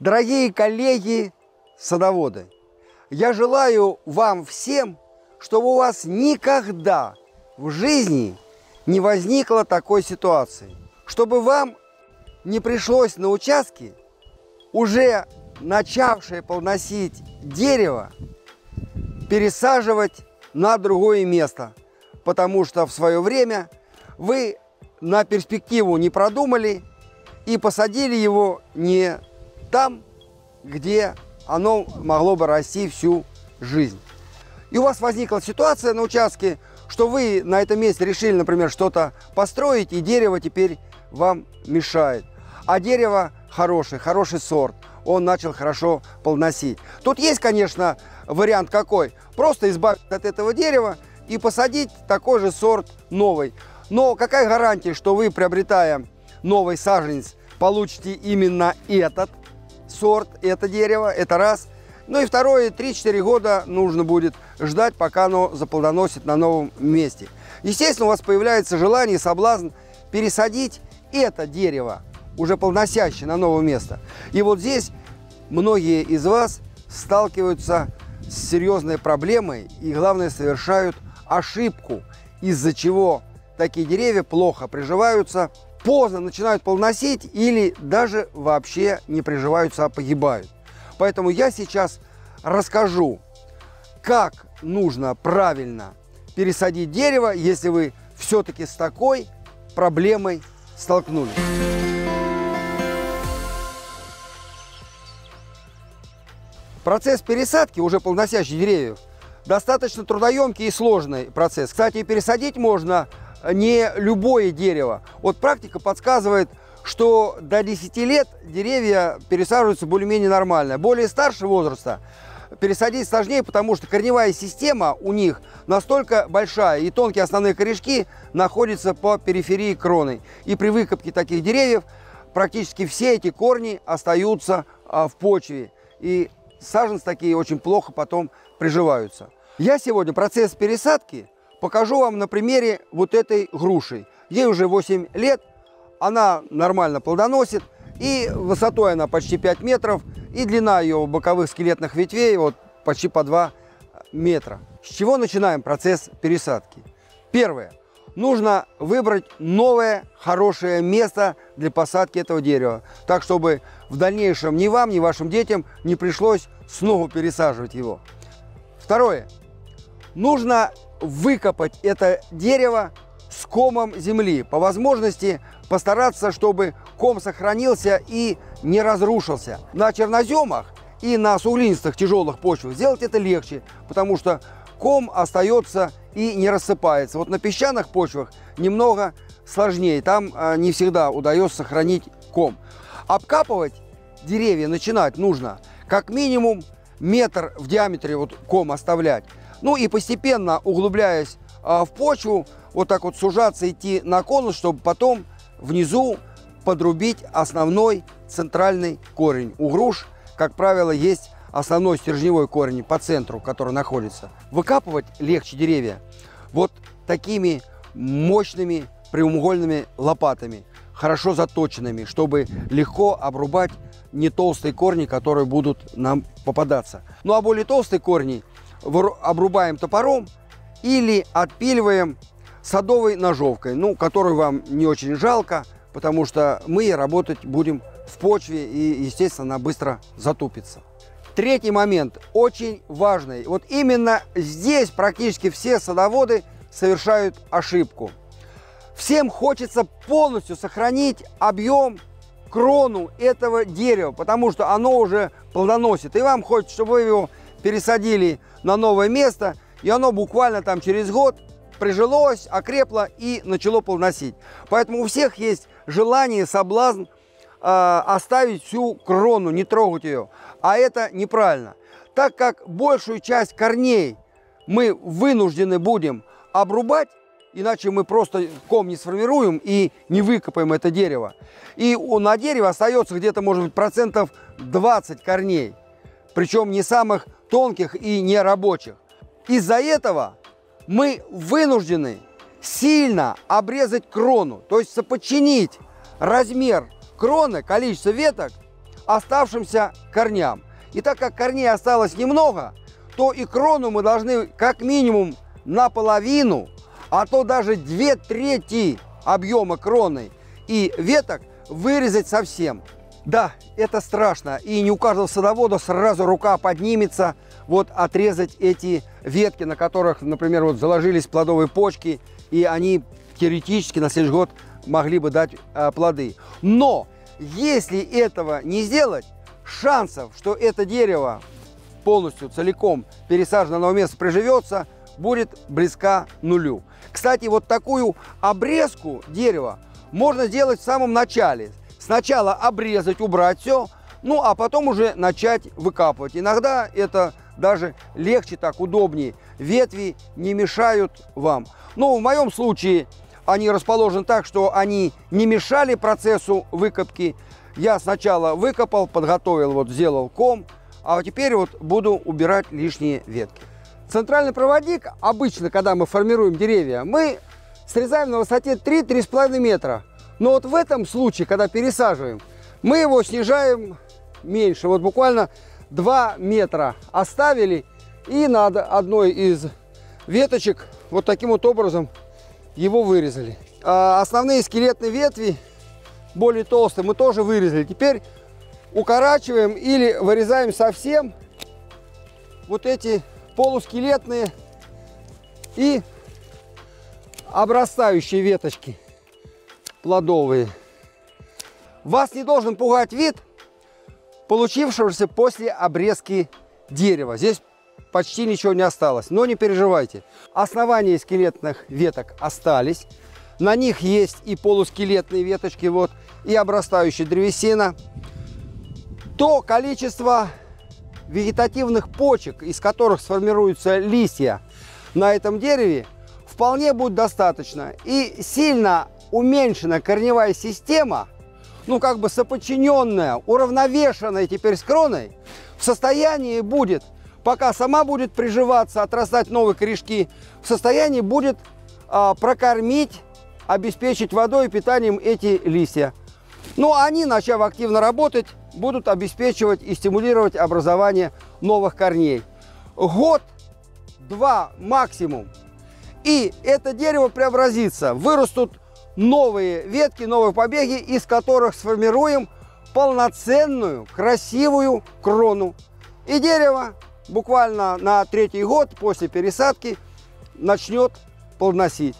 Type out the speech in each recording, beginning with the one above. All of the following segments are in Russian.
Дорогие коллеги-садоводы, я желаю вам всем, чтобы у вас никогда в жизни не возникло такой ситуации, чтобы вам не пришлось на участке, уже начавшее плодоносить дерево, пересаживать на другое место, потому что в свое время вы на перспективу не продумали и посадили его не там, где оно могло бы расти всю жизнь. И у вас возникла ситуация на участке, что вы на этом месте решили, например, что-то построить, и дерево теперь вам мешает. А дерево хороший, хороший сорт, он начал хорошо плодоносить. Тут есть, конечно, вариант какой? Просто избавиться от этого дерева и посадить такой же сорт новый. Но какая гарантия, что вы, приобретая новый саженец, получите именно этот сорт, это дерево, это раз. Ну и второе, 3-4 года нужно будет ждать, пока оно заплодоносит на новом месте. Естественно, у вас появляется желание и соблазн пересадить это дерево, уже плодоносящее, на новое место. И вот здесь многие из вас сталкиваются с серьезной проблемой и, главное, совершают ошибку, из-за чего такие деревья плохо приживаются, поздно начинают плодоносить или даже вообще не приживаются, а погибают. Поэтому я сейчас расскажу, как нужно правильно пересадить дерево, если вы все-таки с такой проблемой столкнулись. Процесс пересадки уже плодоносящих деревьев достаточно трудоемкий и сложный процесс. Кстати, пересадить можно не любое дерево. Вот практика подсказывает, что до 10 лет деревья пересаживаются более-менее нормально. Более старшего возраста пересадить сложнее, потому что корневая система у них настолько большая, и тонкие основные корешки находятся по периферии кроны. И при выкопке таких деревьев практически все эти корни остаются в почве. И саженцы такие очень плохо потом приживаются. Я сегодня процесс пересадки покажу вам на примере вот этой груши. Ей уже 8 лет, она нормально плодоносит, и высотой она почти 5 метров, и длина ее боковых скелетных ветвей вот почти по 2 метра. С чего начинаем процесс пересадки? Первое. Нужно выбрать новое хорошее место для посадки этого дерева, так чтобы в дальнейшем ни вам, ни вашим детям не пришлось снова пересаживать его. Второе. Нужно выкопать это дерево с комом земли. По возможности постараться, чтобы ком сохранился и не разрушился. На черноземах и на суглинистых тяжелых почвах сделать это легче, потому что ком остается и не рассыпается. Вот на песчаных почвах немного сложнее, там не всегда удается сохранить ком. Обкапывать деревья начинать нужно как минимум метр в диаметре вот ком оставлять. Ну и постепенно, углубляясь в почву, вот так вот сужаться, идти на конус, чтобы потом внизу подрубить основной центральный корень. У груш, как правило, есть основной стержневой корень по центру, который находится. Выкапывать легче деревья вот такими мощными прямоугольными лопатами, хорошо заточенными, чтобы легко обрубать не толстые корни, которые будут нам попадаться. Ну а более толстые корни обрубаем топором или отпиливаем садовой ножовкой, ну, которую вам не очень жалко, потому что мы работать будем в почве и, естественно, она быстро затупится. Третий момент, очень важный. Вот именно здесь практически все садоводы совершают ошибку. Всем хочется полностью сохранить объем, крону этого дерева, потому что оно уже плодоносит. И вам хочется, чтобы вы его пересадили на новое место, и оно буквально там через год прижилось, окрепло и начало плодоносить. Поэтому у всех есть желание, соблазн оставить всю крону, не трогать ее. А это неправильно. Так как большую часть корней мы вынуждены будем обрубать, иначе мы просто ком не сформируем и не выкопаем это дерево. И на дереве остается где-то, может быть, процентов 20 корней. Причем не самых тонких и не рабочих. Из-за этого мы вынуждены сильно обрезать крону, то есть соподчинить размер кроны, количество веток оставшимся корням. И так как корней осталось немного, то и крону мы должны как минимум наполовину, а то даже 2/3 объема кроны и веток вырезать совсем. Да, это страшно, и не у каждого садовода сразу рука поднимется вот отрезать эти ветки, на которых, например, вот заложились плодовые почки, и они теоретически на следующий год могли бы дать плоды. Но если этого не сделать, шансов, что это дерево полностью, целиком пересажено на новое место приживется, будет близко нулю. Кстати, вот такую обрезку дерева можно сделать в самом начале. Сначала обрезать, убрать все, ну а потом уже начать выкапывать. Иногда это даже легче, так удобнее. Ветви не мешают вам. Но в моем случае они расположены так, что они не мешали процессу выкопки. Я сначала выкопал, подготовил, вот сделал ком, а теперь вот буду убирать лишние ветки. Центральный проводник, обычно, когда мы формируем деревья, мы срезаем на высоте 3-3,5 метра. Но вот в этом случае, когда пересаживаем, мы его снижаем меньше. Вот буквально 2 метра оставили, и над одной из веточек вот таким вот образом его вырезали. А основные скелетные ветви, более толстые, мы тоже вырезали. Теперь укорачиваем или вырезаем совсем вот эти полускелетные и обрастающие веточки плодовые. Вас не должен пугать вид, получившегося после обрезки дерева. Здесь почти ничего не осталось, но не переживайте. Основания скелетных веток остались. На них есть и полускелетные веточки, вот, и обрастающая древесина. То количество вегетативных почек, из которых сформируются листья на этом дереве, вполне будет достаточно. И сильно уменьшена корневая система, ну как бы соподчиненная, уравновешенная теперь с кроной, в состоянии будет, пока сама будет приживаться, отрастать новые корешки, в состоянии будет прокормить, обеспечить водой и питанием эти листья. Ну, они, начав активно работать, будут обеспечивать и стимулировать образование новых корней. Год-два максимум. И это дерево преобразится. Вырастут новые ветки, новые побеги, из которых сформируем полноценную, красивую крону. И дерево буквально на 3-й год после пересадки начнет плодоносить.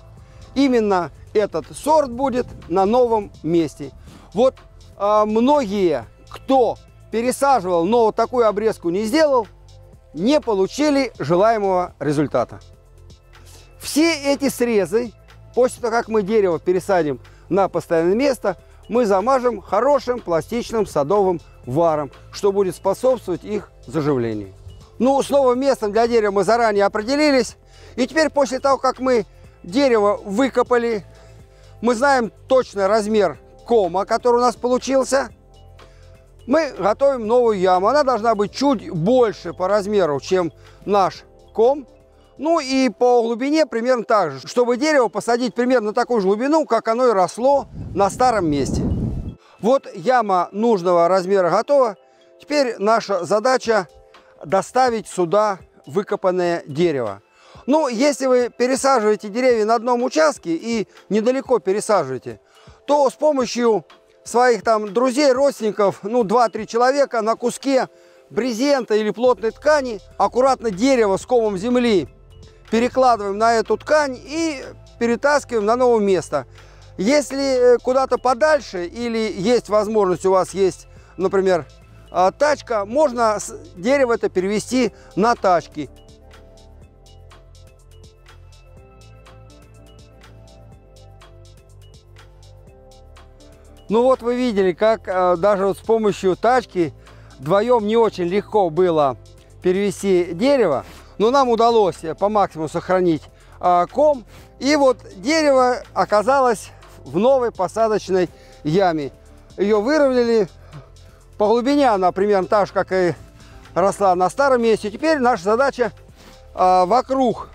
Именно этот сорт будет на новом месте. Вот многие, кто пересаживал, но вот такую обрезку не сделал, не получили желаемого результата. Все эти срезы, после того, как мы дерево пересадим на постоянное место, мы замажем хорошим пластичным садовым варом, что будет способствовать их заживлению. Ну, с новым местом для дерева мы заранее определились. И теперь, после того, как мы дерево выкопали, мы знаем точно размер кома, который у нас получился. Мы готовим новую яму. Она должна быть чуть больше по размеру, чем наш ком. Ну и по глубине примерно так же, чтобы дерево посадить примерно на такую же глубину, как оно и росло на старом месте. Вот яма нужного размера готова. Теперь наша задача доставить сюда выкопанное дерево. Ну, если вы пересаживаете деревья на одном участке и недалеко пересаживаете, то с помощью своих там друзей, родственников, ну, 2-3 человека на куске брезента или плотной ткани аккуратно дерево с комом земли перекладываем на эту ткань и перетаскиваем на новое место. Если куда-то подальше или есть возможность, у вас есть, например, тачка, можно дерево это перевести на тачки. Ну вот вы видели, как даже вот с помощью тачки вдвоем не очень легко было перевести дерево, но нам удалось по максимуму сохранить ком. И вот дерево оказалось в новой посадочной яме. Ее выровняли, по глубине она примерно та же, как и росла на старом месте. Теперь наша задача вокруг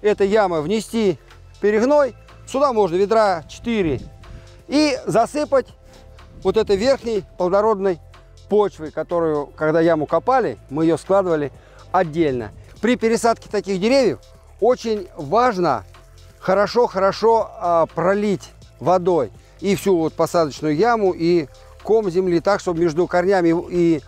этой ямы внести перегной. Сюда можно ведра 4. И засыпать вот этой верхней плодородной почвы, которую, когда яму копали, мы ее складывали отдельно. При пересадке таких деревьев очень важно хорошо пролить водой и всю вот посадочную яму, и ком земли, так, чтобы между корнями и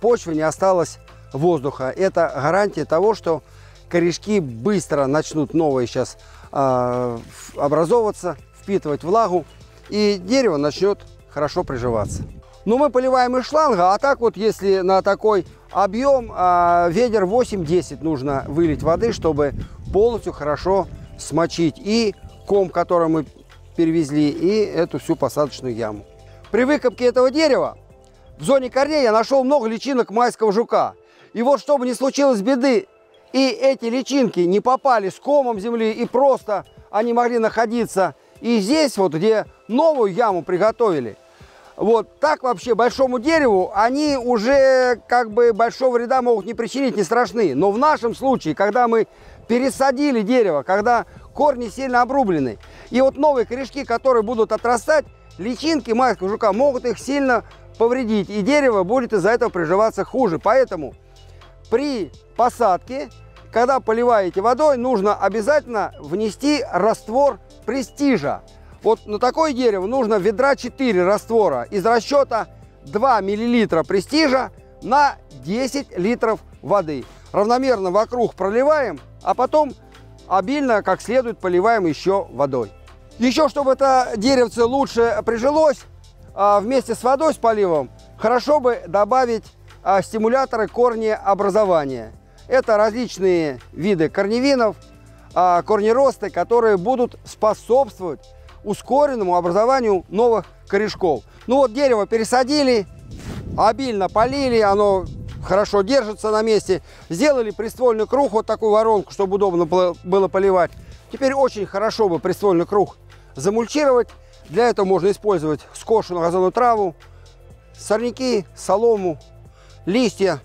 почвы не осталось воздуха. Это гарантия того, что корешки быстро начнут новые сейчас образовываться, впитывать влагу, и дерево начнет хорошо приживаться. Но мы поливаем из шланга, а так вот, если на такой объем, ведер 8-10 нужно вылить воды, чтобы полностью хорошо смочить и ком, который мы перевезли, и эту всю посадочную яму. При выкопке этого дерева в зоне корней я нашел много личинок майского жука. И вот, чтобы не случилось беды, и эти личинки не попали с комом земли, и просто они могли находиться и здесь, вот где новую яму приготовили. Вот так вообще большому дереву они уже как бы большого вреда могут не причинить, не страшны. Но в нашем случае, когда мы пересадили дерево, когда корни сильно обрублены, и вот новые корешки, которые будут отрастать, личинки майского жука могут их сильно повредить, и дерево будет из-за этого приживаться хуже. Поэтому при посадке, когда поливаете водой, нужно обязательно внести раствор престижа. Вот на такое дерево нужно ведра 4 раствора из расчета 2 мл престижа на 10 литров воды. Равномерно вокруг проливаем, а потом обильно, как следует, поливаем еще водой. Еще, чтобы это деревце лучше прижилось, вместе с водой, с поливом, хорошо бы добавить стимуляторы корнеобразования. Это различные виды корневинов, корнеросты, которые будут способствовать ускоренному образованию новых корешков. Ну вот дерево пересадили, обильно полили, оно хорошо держится на месте. Сделали приствольный круг, вот такую воронку, чтобы удобно было поливать. Теперь очень хорошо бы приствольный круг замульчировать. Для этого можно использовать скошенную газонную траву, сорняки, солому, листья.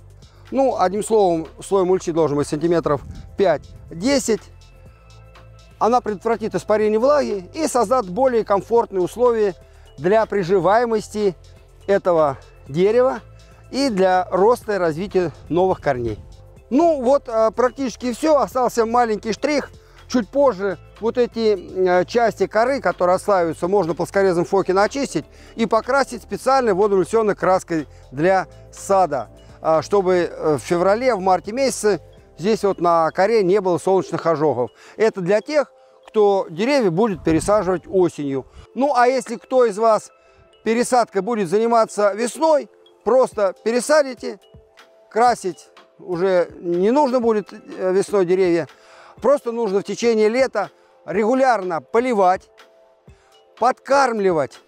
Ну, одним словом, слой мульчи должен быть сантиметров 5-10. Она предотвратит испарение влаги и создаст более комфортные условия для приживаемости этого дерева и для роста и развития новых корней. Ну, вот практически все. Остался маленький штрих. Чуть позже вот эти части коры, которые отслаиваются, можно плоскорезом Фокина очистить и покрасить специальной водореволюционной краской для сада, чтобы в феврале, в марте месяце здесь вот на коре не было солнечных ожогов. Это для тех, кто деревья будет пересаживать осенью. Ну а если кто из вас пересадкой будет заниматься весной, просто пересадите, красить уже не нужно будет весной деревья. Просто нужно в течение лета регулярно поливать, подкармливать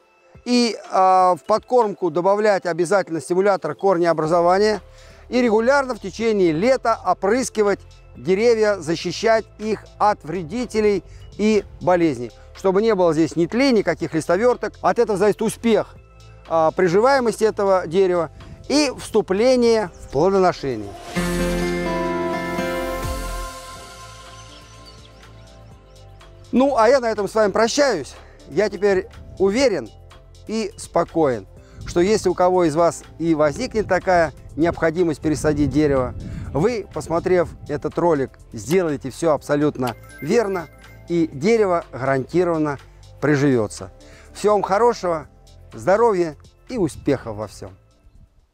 и в подкормку добавлять обязательно стимулятор корнеобразования и регулярно в течение лета опрыскивать деревья, защищать их от вредителей и болезней, чтобы не было здесь ни тлей, никаких листоверток. От этого зависит успех приживаемости этого дерева и вступление в плодоношение. Ну, а я на этом с вами прощаюсь. Я теперь уверен и спокоен, что если у кого из вас и возникнет такая необходимость пересадить дерево, вы, посмотрев этот ролик, сделаете все абсолютно верно, и дерево гарантированно приживется. Всего вам хорошего, здоровья и успехов во всем.